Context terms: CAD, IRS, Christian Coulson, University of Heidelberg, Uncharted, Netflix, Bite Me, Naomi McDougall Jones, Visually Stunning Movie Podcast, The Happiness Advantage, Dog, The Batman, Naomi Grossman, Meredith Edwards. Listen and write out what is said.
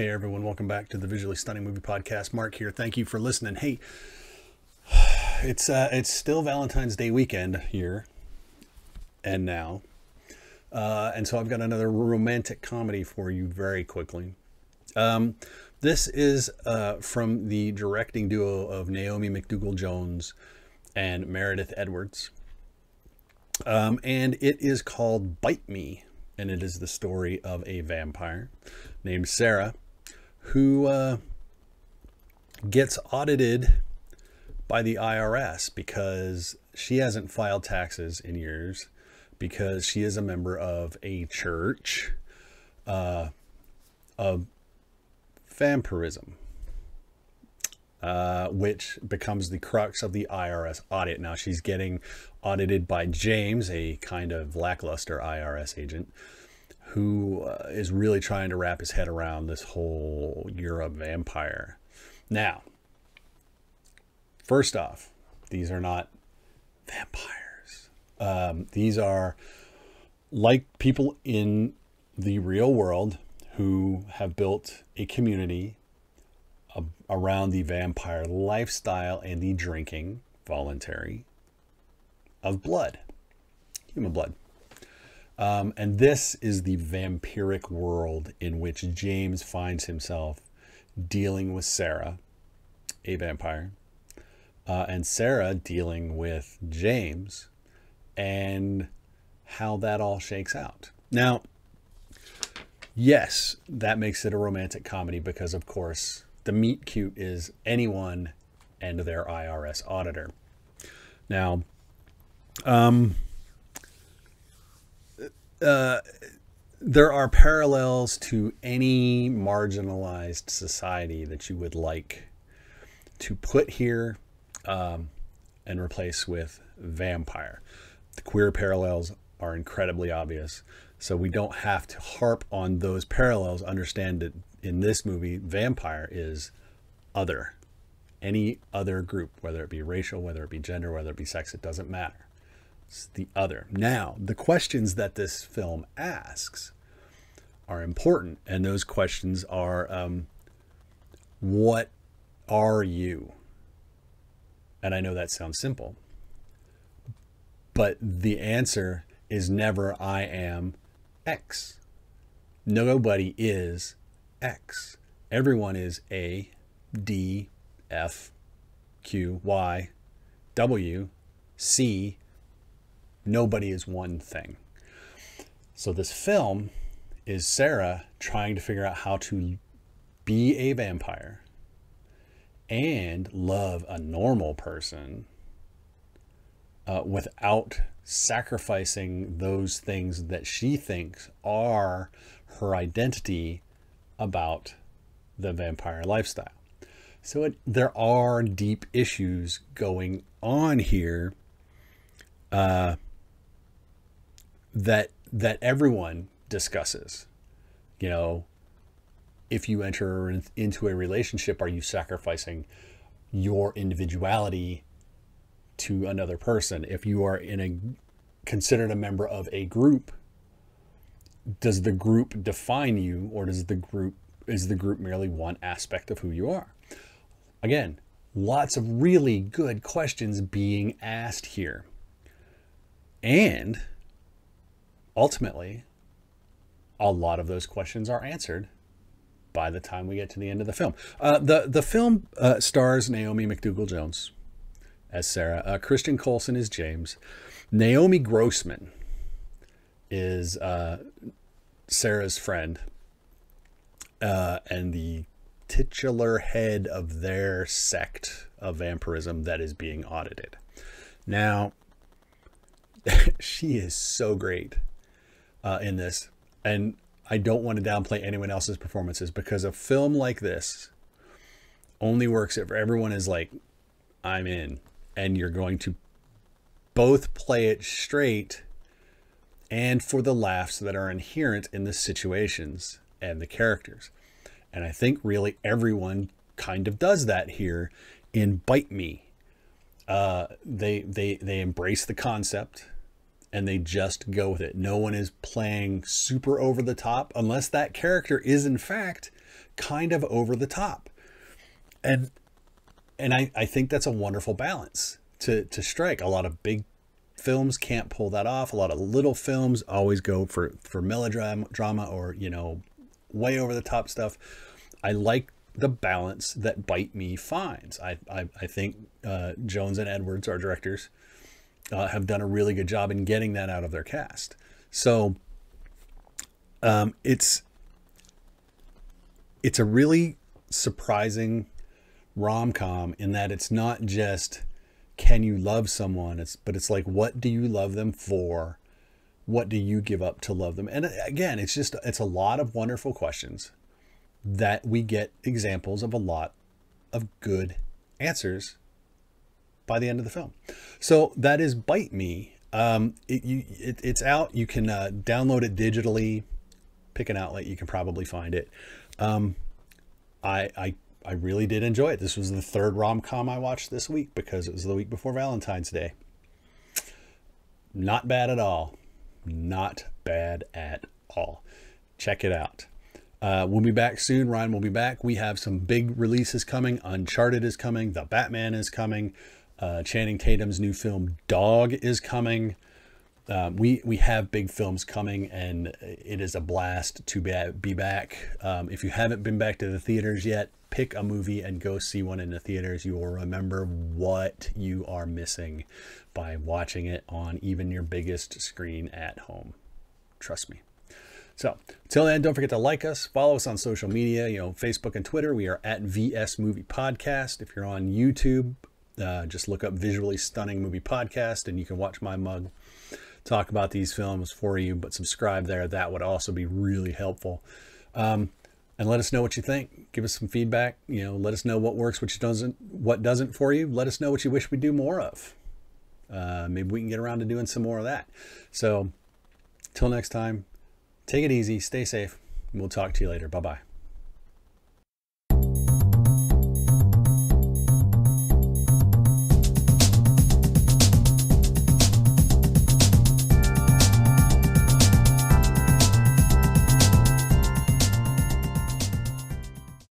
Hey everyone, welcome back to the Visually Stunning Movie Podcast. Mark here. Thank you for listening. Hey, it's still Valentine's Day weekend here and now. And so I've got another romantic comedy for you very quickly. This is from the directing duo of Naomi McDougall Jones and Meredith Edwards. And it is called Bite Me. And it is the story of a vampire named Sarah who gets audited by the IRS because she hasn't filed taxes in years because she is a member of a church of vampirism, which becomes the crux of the IRS audit. Now she's getting audited by James, a kind of lackluster IRS agent who is really trying to wrap his head around this whole you're a vampire. Now, first off, these are not vampires. These are like people in the real world who have built a community around the vampire lifestyle and the drinking, voluntary, of blood, human blood. And this is the vampiric world in which James finds himself dealing with Sarah, a vampire, and Sarah dealing with James, and how that all shakes out. Now, yes, that makes it a romantic comedy because, of course, the meet cute is anyone and their IRS auditor. Now, there are parallels to any marginalized society that you would like to put here and replace with vampire. The queer parallels are incredibly obvious, so we don't have to harp on those parallels. Understand that in this movie, vampire is other. Any other group, whether it be racial, whether it be gender, whether it be sex, it doesn't matter. It's the other. Now, the questions that this film asks are important. And those questions are, what are you? And I know that sounds simple, but the answer is never I am X. Nobody is X. Everyone is A, D, F, Q, Y, W, C. Nobody is one thing. So this film is Sarah trying to figure out how to be a vampire and love a normal person without sacrificing those things that she thinks are her identity about the vampire lifestyle. So there are deep issues going on here that everyone discusses. You know, if you enter into a relationship, are you sacrificing your individuality to another person? If you are considered a member of a group, does the group define you, or is the group merely one aspect of who you are? Again, lots of really good questions being asked here. And ultimately, a lot of those questions are answered by the time we get to the end of the film. The film stars Naomi McDougall Jones as Sarah. Christian Coulson is James. Naomi Grossman is Sarah's friend and the titular head of their sect of vampirism that is being audited. Now, she is so great in this, and I don't want to downplay anyone else's performances because a film like this only works if everyone is like, I'm in, and you're going to both play it straight and for the laughs that are inherent in the situations and the characters. And I think really everyone kind of does that here in Bite Me. They embrace the concept and they just go with it. No one is playing super over the top unless that character is in fact kind of over the top. And I think that's a wonderful balance to strike. A lot of big films can't pull that off. A lot of little films always go for melodrama or, you know, way over the top stuff. I like the balance that Bite Me finds. I think Jones and Edwards, our directors, have done a really good job in getting that out of their cast. So it's a really surprising rom-com in that it's not just can you love someone, but it's like, what do you love them for? What do you give up to love them? And again, it's a lot of wonderful questions that we get examples of a lot of good answers by the end of the film. So that is Bite Me. It's out. You can download it digitally, pick an outlet. You can probably find it. I really did enjoy it. This was the third rom-com I watched this week because it was the week before Valentine's Day. Not bad at all. Not bad at all. Check it out. We'll be back soon. Ryan will be back. We have some big releases coming. Uncharted is coming. The Batman is coming. Channing Tatum's new film Dog is coming. We have big films coming, and it is a blast to be back. If you haven't been back to the theaters yet, pick a movie and go see one in the theaters. You will remember what you are missing by watching it on even your biggest screen at home. Trust me. So till then, don't forget to like us, follow us on social media, you know, Facebook and Twitter. We are at VS Movie Podcast. If you're on YouTube, just look up Visually Stunning Movie Podcast and you can watch my mug talk about these films for you, but subscribe there. That would also be really helpful. And let us know what you think. Give us some feedback. You know, let us know what works, what doesn't for you. Let us know what you wish we do more of. Maybe we can get around to doing some more of that. So till next time, take it easy, stay safe, and we'll talk to you later. Bye-bye.